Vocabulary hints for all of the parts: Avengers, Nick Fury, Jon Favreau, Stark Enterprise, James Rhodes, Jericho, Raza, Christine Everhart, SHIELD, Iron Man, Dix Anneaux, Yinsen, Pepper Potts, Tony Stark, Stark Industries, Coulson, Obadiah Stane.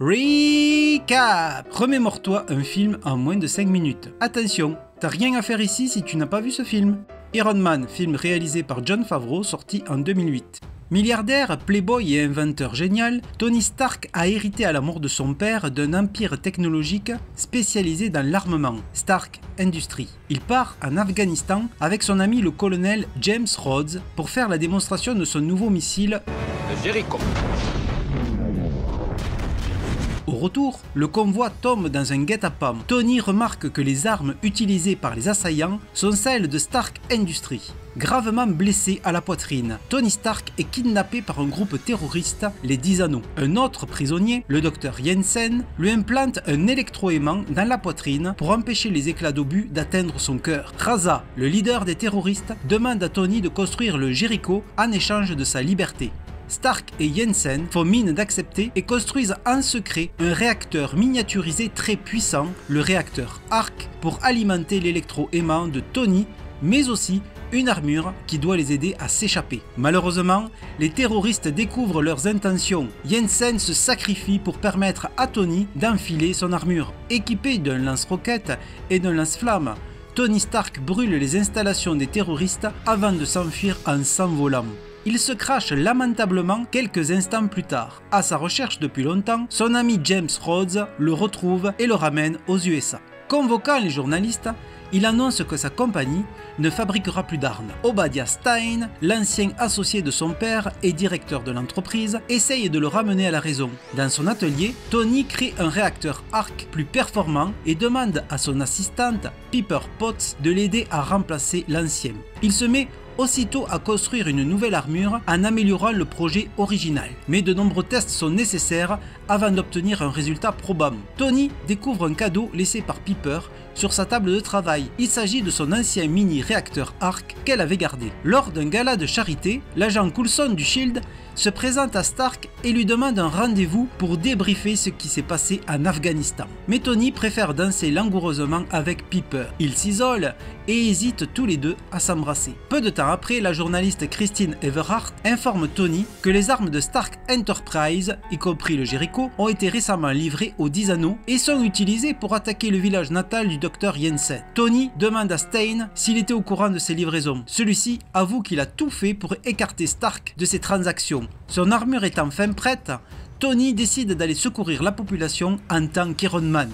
Recap! Remémore-toi un film en moins de 5 minutes. Attention, t'as rien à faire ici si tu n'as pas vu ce film. Iron Man, film réalisé par Jon Favreau, sorti en 2008. Milliardaire, playboy et inventeur génial, Tony Stark a hérité à la mort de son père d'un empire technologique spécialisé dans l'armement, Stark Industries. Il part en Afghanistan avec son ami le colonel James Rhodes pour faire la démonstration de son nouveau missile Jericho. Au retour, le convoi tombe dans un guet-apens. Tony remarque que les armes utilisées par les assaillants sont celles de Stark Industries. Gravement blessé à la poitrine, Tony Stark est kidnappé par un groupe terroriste, les Dix Anneaux. Un autre prisonnier, le docteur Yinsen, lui implante un électroaimant dans la poitrine pour empêcher les éclats d'obus d'atteindre son cœur. Raza, le leader des terroristes, demande à Tony de construire le Jericho en échange de sa liberté. Stark et Yinsen font mine d'accepter et construisent en secret un réacteur miniaturisé très puissant, le réacteur Arc, pour alimenter l'électro-aimant de Tony, mais aussi une armure qui doit les aider à s'échapper. Malheureusement, les terroristes découvrent leurs intentions. Yinsen se sacrifie pour permettre à Tony d'enfiler son armure. Équipé d'un lance-roquette et d'un lance-flamme, Tony Stark brûle les installations des terroristes avant de s'enfuir en s'envolant. Il se crache lamentablement quelques instants plus tard. À sa recherche depuis longtemps, son ami James Rhodes le retrouve et le ramène aux USA. Convoquant les journalistes, il annonce que sa compagnie ne fabriquera plus d'armes. Obadiah Stane, l'ancien associé de son père et directeur de l'entreprise, essaye de le ramener à la raison. Dans son atelier, Tony crée un réacteur Arc plus performant et demande à son assistante, Pepper Potts, de l'aider à remplacer l'ancien. Il se met aussitôt à construire une nouvelle armure en améliorant le projet original. Mais de nombreux tests sont nécessaires avant d'obtenir un résultat probant. Tony découvre un cadeau laissé par Pepper sur sa table de travail. Il s'agit de son ancien mini-réacteur Arc qu'elle avait gardé. Lors d'un gala de charité, l'agent Coulson du SHIELD se présente à Stark et lui demande un rendez-vous pour débriefer ce qui s'est passé en Afghanistan. Mais Tony préfère danser langoureusement avec Pepper. Ils s'isolent et hésitent tous les deux à s'embrasser. Peu de temps après, la journaliste Christine Everhart informe Tony que les armes de Stark Enterprise, y compris le Jericho, ont été récemment livrées aux Dix Anneaux et sont utilisées pour attaquer le village natal du docteur Yinsen. Tony demande à Stane s'il était au courant de ces livraisons. Celui-ci avoue qu'il a tout fait pour écarter Stark de ses transactions. Son armure est enfin prête, Tony décide d'aller secourir la population en tant qu'Iron Man.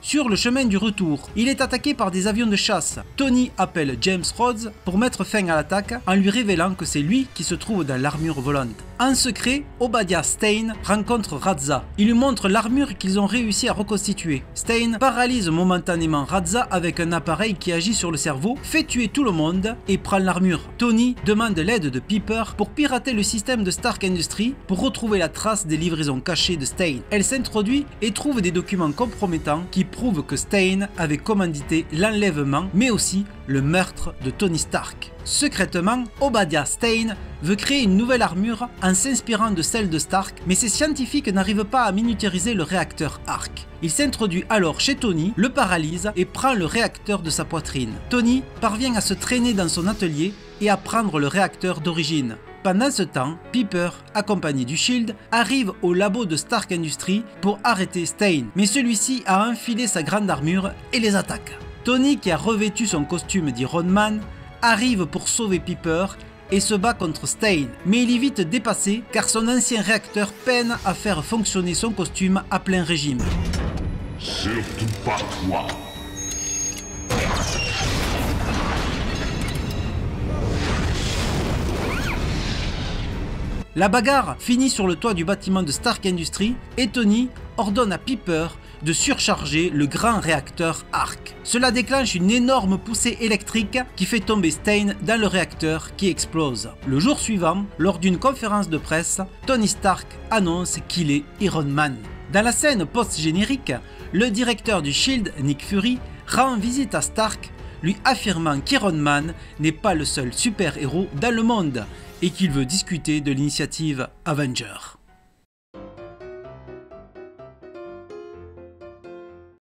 Sur le chemin du retour, il est attaqué par des avions de chasse. Tony appelle James Rhodes pour mettre fin à l'attaque en lui révélant que c'est lui qui se trouve dans l'armure volante. En secret, Obadiah Stane rencontre Raza. Il lui montre l'armure qu'ils ont réussi à reconstituer. Stane paralyse momentanément Raza avec un appareil qui agit sur le cerveau, fait tuer tout le monde et prend l'armure. Tony demande l'aide de Pepper pour pirater le système de Stark Industries pour retrouver la trace des livraisons cachées de Stane. Elle s'introduit et trouve des documents compromettants qui prouve que Stane avait commandité l'enlèvement mais aussi le meurtre de Tony Stark. Secrètement, Obadiah Stane veut créer une nouvelle armure en s'inspirant de celle de Stark, mais ses scientifiques n'arrivent pas à miniaturiser le réacteur Arc. Il s'introduit alors chez Tony, le paralyse et prend le réacteur de sa poitrine. Tony parvient à se traîner dans son atelier et à prendre le réacteur d'origine. Pendant ce temps, Pepper, accompagné du SHIELD, arrive au labo de Stark Industries pour arrêter Stane, mais celui-ci a enfilé sa grande armure et les attaque. Tony, qui a revêtu son costume d'Iron Man, arrive pour sauver Pepper et se bat contre Stane, mais il est vite dépassé car son ancien réacteur peine à faire fonctionner son costume à plein régime. Surtout pas toi. La bagarre finit sur le toit du bâtiment de Stark Industries et Tony ordonne à Pepper de surcharger le grand réacteur Arc. Cela déclenche une énorme poussée électrique qui fait tomber Stane dans le réacteur qui explose. Le jour suivant, lors d'une conférence de presse, Tony Stark annonce qu'il est Iron Man. Dans la scène post-générique, le directeur du SHIELD, Nick Fury, rend visite à Stark, lui affirmant qu'Iron Man n'est pas le seul super-héros dans le monde et qu'il veut discuter de l'initiative Avengers.